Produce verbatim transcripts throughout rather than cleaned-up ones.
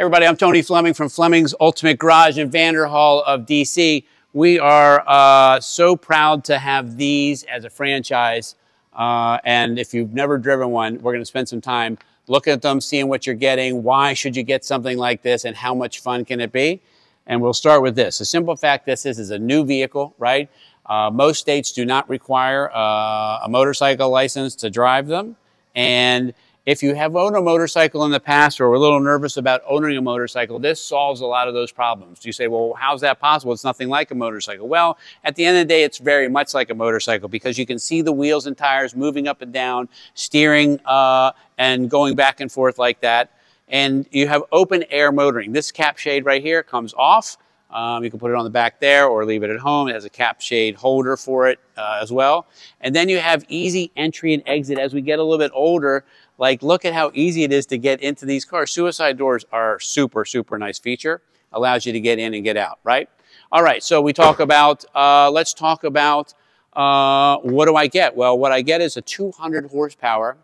Everybody, I'm Tony Fleming from Fleming's Ultimate Garage in Vanderhall of D C. We are uh, so proud to have these as a franchise. Uh, and if you've never driven one, we're going to spend some time looking at them, seeing what you're getting, why should you get something like this, and how much fun can it be? And we'll start with this. The simple fact this is, is a new vehicle, right? Uh, most states do not require uh, a motorcycle license to drive them. And if you have owned a motorcycle in the past or were a little nervous about owning a motorcycle, this solves a lot of those problems. You say, well, how's that possible? It's nothing like a motorcycle. Well, at the end of the day, it's very much like a motorcycle because you can see the wheels and tires moving up and down, steering uh, and going back and forth like that. And you have open air motoring. This cap shade right here comes off. Um, you can put it on the back there or leave it at home. It has a cap shade holder for it uh, as well. And then you have easy entry and exit. As we get a little bit older, like look at how easy it is to get into these cars. Suicide doors are super, super nice feature. Allows you to get in and get out, right? All right, so we talk about, uh, let's talk about uh, what do I get? Well, what I get is a two hundred horsepower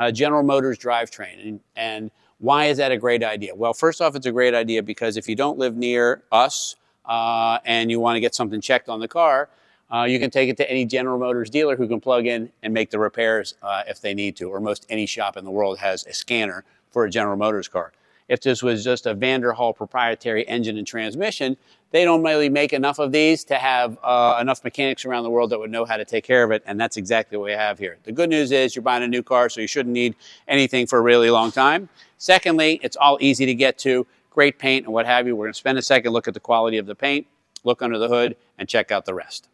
uh, General Motors drivetrain. And, and why is that a great idea? Well, first off, it's a great idea because if you don't live near us uh, and you want to get something checked on the car, uh, you can take it to any General Motors dealer who can plug in and make the repairs uh, if they need to, or most any shop in the world has a scanner for a General Motors car. If this was just a Vanderhall proprietary engine and transmission, they don't really make enough of these to have uh, enough mechanics around the world that would know how to take care of it, and that's exactly what we have here. The good news is you're buying a new car, so you shouldn't need anything for a really long time. Secondly, it's all easy to get to, great paint and what have you. We're gonna spend a second, look at the quality of the paint, look under the hood, and check out the rest.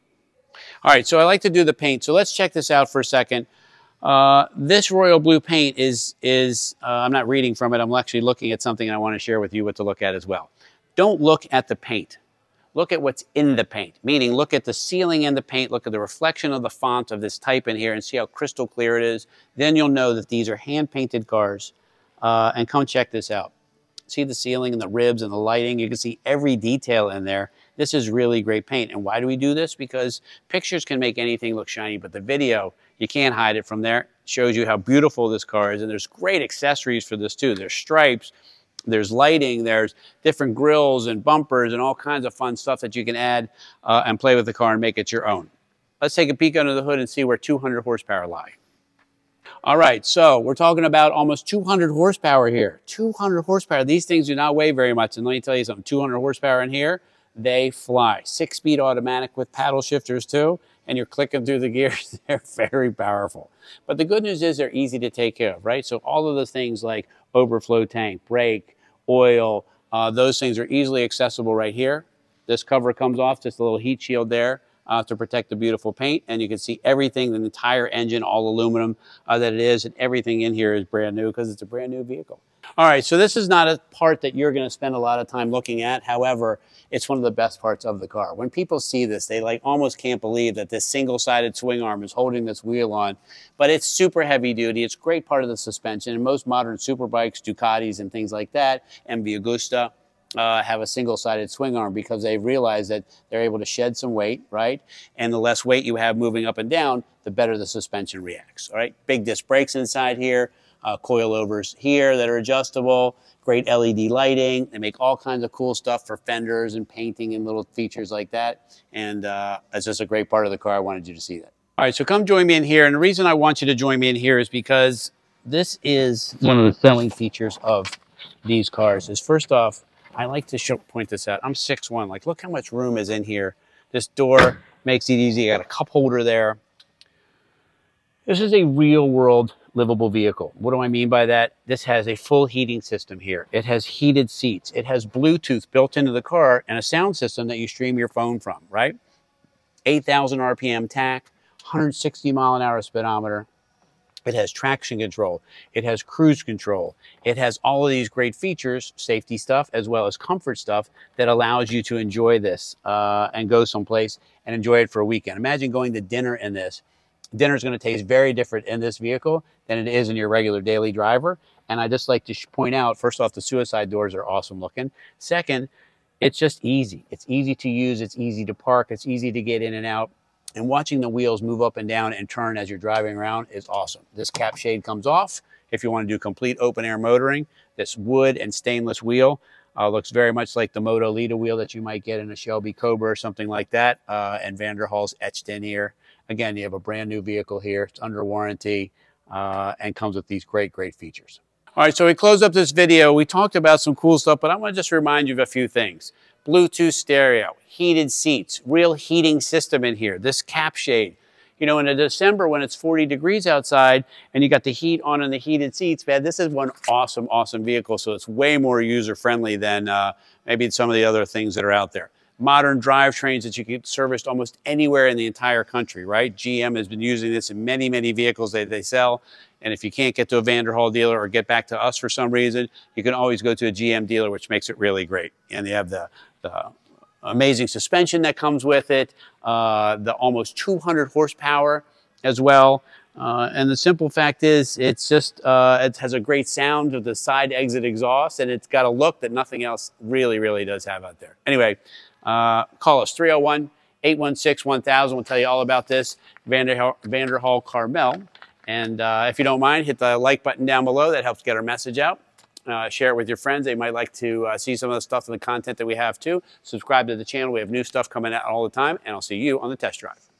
All right, so I like to do the paint, so let's check this out for a second. Uh, this royal blue paint is, is uh, I'm not reading from it, I'm actually looking at something and I want to share with you what to look at as well. Don't look at the paint. Look at what's in the paint, meaning look at the ceiling in the paint, look at the reflection of the font of this type in here and see how crystal clear it is. Then you'll know that these are hand-painted cars. Uh, and come check this out. See the ceiling and the ribs and the lighting. You can see every detail in there. This is really great paint. And why do we do this? Because pictures can make anything look shiny, but the video, you can't hide it from there. It shows you how beautiful this car is. And there's great accessories for this too. There's stripes, there's lighting, there's different grills and bumpers and all kinds of fun stuff that you can add uh, and play with the car and make it your own. Let's take a peek under the hood and see where two hundred horsepower lie. All right, so we're talking about almost two hundred horsepower here. two hundred horsepower, these things do not weigh very much. And let me tell you something, two hundred horsepower in here, they fly. Six-speed automatic with paddle shifters too, and you're clicking through the gears. They're very powerful. But the good news is they're easy to take care of, right? So all of the things like overflow tank, brake, oil, uh, those things are easily accessible right here. This cover comes off, just a little heat shield there. Uh, to protect the beautiful paint, and you can see everything, the entire engine, all aluminum uh, that it is, and everything in here is brand new because it's a brand new vehicle. All right, so this is not a part that you're going to spend a lot of time looking at. However, it's one of the best parts of the car. When people see this, they like almost can't believe that this single-sided swing arm is holding this wheel on, but it's super heavy duty. It's a great part of the suspension, and most modern superbikes, Ducatis and things like that, M V Agusta, Uh, have a single-sided swing arm because they realize that they're able to shed some weight, right? And the less weight you have moving up and down, the better the suspension reacts, all right? Big disc brakes inside here, uh, coilovers here that are adjustable, great L E D lighting. They make all kinds of cool stuff for fenders and painting and little features like that. And uh, it's just a great part of the car. I wanted you to see that. All right, so come join me in here. And the reason I want you to join me in here is because this is one of the selling features of these cars is, first off, I like to show, point this out. I'm six one. Like, look how much room is in here. This door makes it easy. I got a cup holder there. This is a real-world livable vehicle. What do I mean by that? This has a full heating system here. It has heated seats. It has Bluetooth built into the car and a sound system that you stream your phone from, right? eight thousand R P M tach, one hundred sixty mile an hour speedometer. It has traction control, it has cruise control, it has all of these great features, safety stuff, as well as comfort stuff that allows you to enjoy this uh, and go someplace and enjoy it for a weekend. Imagine going to dinner in this. Dinner is going to taste very different in this vehicle than it is in your regular daily driver. And I just like to point out, first off, the suicide doors are awesome looking. Second, it's just easy. It's easy to use, it's easy to park, it's easy to get in and out. And watching the wheels move up and down and turn as you're driving around is awesome. This cap shade comes off. If you want to do complete open air motoring, This wood and stainless wheel uh, looks very much like the Moto Lita wheel that you might get in a Shelby Cobra or something like that. Uh, and Vanderhall's etched in here. Again, you have a brand new vehicle here. It's under warranty uh, and comes with these great, great features. All right, so we closed up this video. We talked about some cool stuff, but I want to just remind you of a few things. Bluetooth stereo, heated seats, real heating system in here, this cap shade. You know, in a December when it's forty degrees outside and you got the heat on and the heated seats, man, this is one awesome, awesome vehicle. So it's way more user-friendly than uh, maybe some of the other things that are out there. Modern drivetrains that you can get serviced almost anywhere in the entire country, right? G M has been using this in many, many vehicles that they sell. And if you can't get to a Vanderhall dealer or get back to us for some reason, you can always go to a G M dealer, which makes it really great. And they have the, the amazing suspension that comes with it, uh, the almost two hundred horsepower as well. Uh, and the simple fact is, it's just, uh, it has a great sound of the side exit exhaust, and it's got a look that nothing else really, really does have out there. Anyway, uh, call us three oh one, eight one six, one thousand. We'll tell you all about this Vanderhall, Vanderhall Carmel. And uh, if you don't mind, hit the like button down below. That helps get our message out. Uh, share it with your friends. They might like to uh, see some of the stuff and the content that we have too. Subscribe to the channel. We have new stuff coming out all the time, and I'll see you on the test drive.